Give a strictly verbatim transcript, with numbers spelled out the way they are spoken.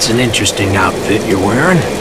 That's an interesting outfit you're wearing.